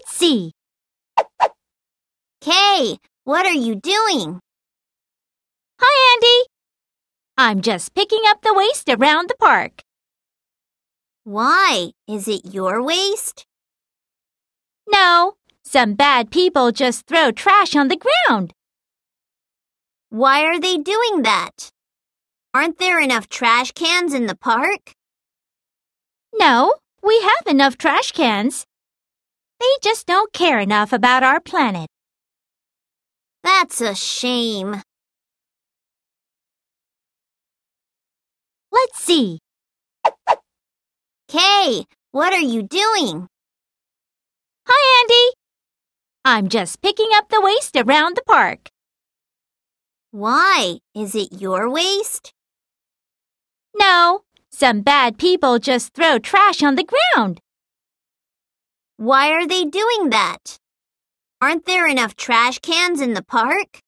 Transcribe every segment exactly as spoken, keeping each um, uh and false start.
Let's see. Kay, what are you doing? Hi, Andy. I'm just picking up the waste around the park. Why? Is it your waste? No. Some bad people just throw trash on the ground. Why are they doing that? Aren't there enough trash cans in the park? No, we have enough trash cans. They just don't care enough about our planet. That's a shame. Let's see. Kay, what are you doing? Hi, Andy. I'm just picking up the waste around the park. Why? Is it your waste? No. Some bad people just throw trash on the ground. Why are they doing that? Aren't there enough trash cans in the park?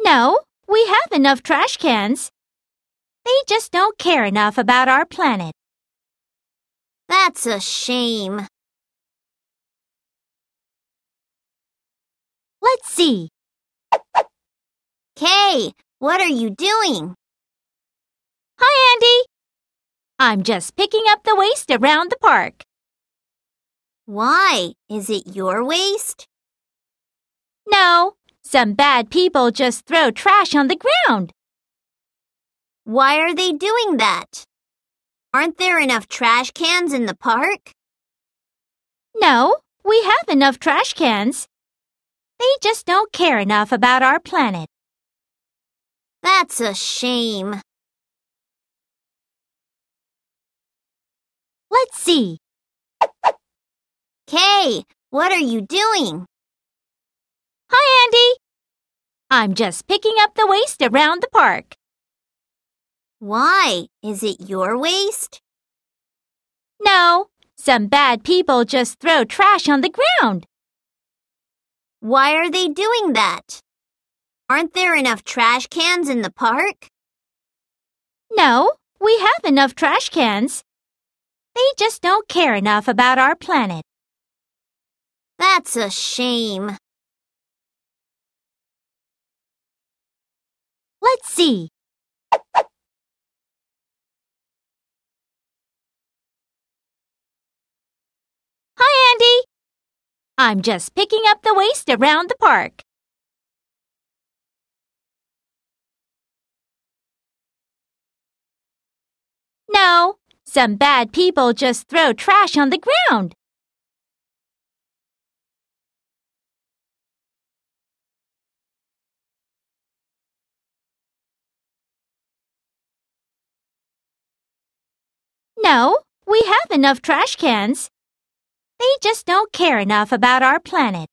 No, we have enough trash cans. They just don't care enough about our planet. That's a shame. Let's see. Kay, what are you doing? Hi, Andy. I'm just picking up the waste around the park. Why? Is it your waste? No, some bad people just throw trash on the ground. Why are they doing that? Aren't there enough trash cans in the park? No, we have enough trash cans. They just don't care enough about our planet. That's a shame. Let's see. Kay, what are you doing? Hi, Andy. I'm just picking up the waste around the park. Why? Is it your waste? No, some bad people just throw trash on the ground. Why are they doing that? Aren't there enough trash cans in the park? No, we have enough trash cans. They just don't care enough about our planet. That's a shame. Let's see. Hi, Andy. I'm just picking up the waste around the park. No, some bad people just throw trash on the ground. No, we have enough trash cans. They just don't care enough about our planet.